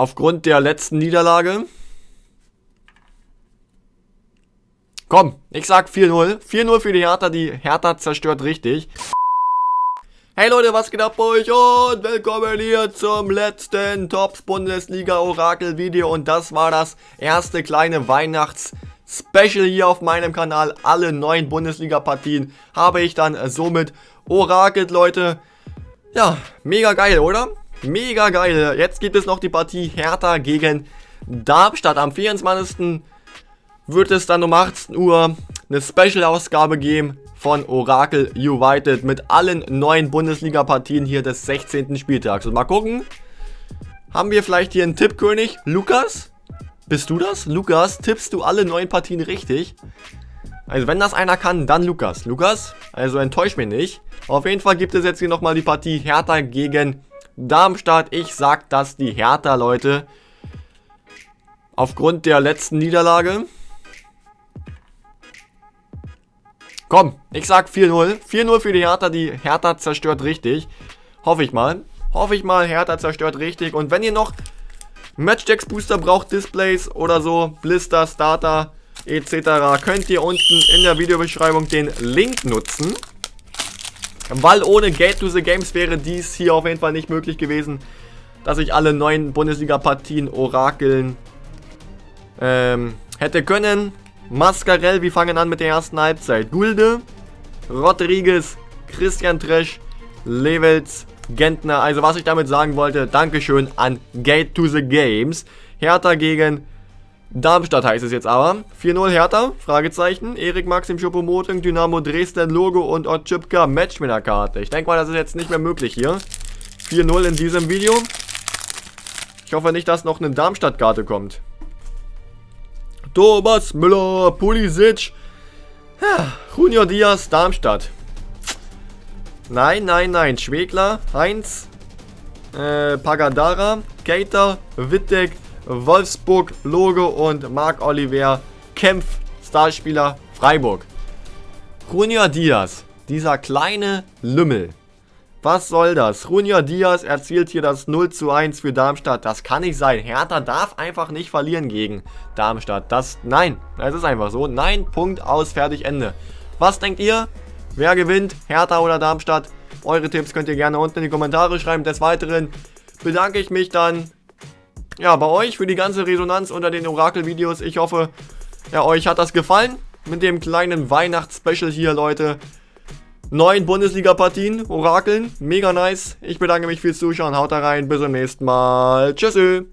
Aufgrund der letzten Niederlage. Komm, ich sag 4-0. 4-0 für die Hertha. Die Hertha zerstört richtig. Hey Leute, was geht ab bei euch? Und willkommen hier zum letzten Topps Bundesliga Orakel Video. Und das war das erste kleine Weihnachts-Special hier auf meinem Kanal. Alle 9 Bundesliga-Partien habe ich dann somit orakelt, Leute. Ja, mega geil, oder? Mega geil. Jetzt gibt es noch die Partie Hertha gegen Darmstadt. Am 24. wird es dann um 18 Uhr eine Special-Ausgabe geben von Orakel United mit allen 9 Bundesliga-Partien hier des 16. Spieltags. Und mal gucken, haben wir vielleicht hier einen Tippkönig? Lukas? Bist du das? Lukas, tippst du alle 9 Partien richtig? Also wenn das einer kann, dann Lukas. Lukas, also enttäusch mich nicht. Auf jeden Fall gibt es jetzt hier nochmal die Partie Hertha gegen Darmstadt. Ich sag das, die Hertha, Leute. Aufgrund der letzten Niederlage. Komm, ich sag 4-0. 4-0 für die Hertha. Die Hertha zerstört richtig. Hoffe ich mal. Hoffe ich mal, Hertha zerstört richtig. Und wenn ihr noch Matchdecks Booster braucht, Displays oder so, Blister, Starter etc., könnt ihr unten in der Videobeschreibung den Link nutzen. Weil ohne Gate to the Games wäre dies hier auf jeden Fall nicht möglich gewesen, dass ich alle 9 Bundesliga-Partien orakeln hätte können. Mascarell, wir fangen an mit der ersten Halbzeit. Gulde, Rodriguez, Christian Tresch, Levels, Gentner. Also was ich damit sagen wollte, Dankeschön an Gate to the Games. Hertha gegen Darmstadt heißt es jetzt aber. 4-0 Hertha, Fragezeichen. Erik-Maxim, Schopo-Moting, Dynamo Dresden, Logo und Otschöpka, Match mit der Karte. Ich denke mal, das ist jetzt nicht mehr möglich hier. 4-0 in diesem Video. Ich hoffe nicht, dass noch eine Darmstadt-Karte kommt. Thomas Müller, Pulisic, ja, Junior Diaz, Darmstadt. Nein, nein, nein. Schwegler, Heinz, Pagadara, Keita, Wittek, Wolfsburg, Logo und Marc-Oliver Kempf, Starspieler Freiburg. Junior Diaz, dieser kleine Lümmel. Was soll das? Junior Diaz erzielt hier das 0:1 für Darmstadt. Das kann nicht sein. Hertha darf einfach nicht verlieren gegen Darmstadt. Das, nein, es ist einfach so. Nein, Punkt, aus, fertig, Ende. Was denkt ihr? Wer gewinnt? Hertha oder Darmstadt? Eure Tipps könnt ihr gerne unten in die Kommentare schreiben. Des Weiteren bedanke ich mich dann ja bei euch für die ganze Resonanz unter den Orakel-Videos. Ich hoffe, ja, euch hat das gefallen mit dem kleinen Weihnachts-Special hier, Leute. 9 Bundesliga-Partien, Orakeln, mega nice. Ich bedanke mich fürs Zuschauen, haut da rein, bis zum nächsten Mal. Tschüss.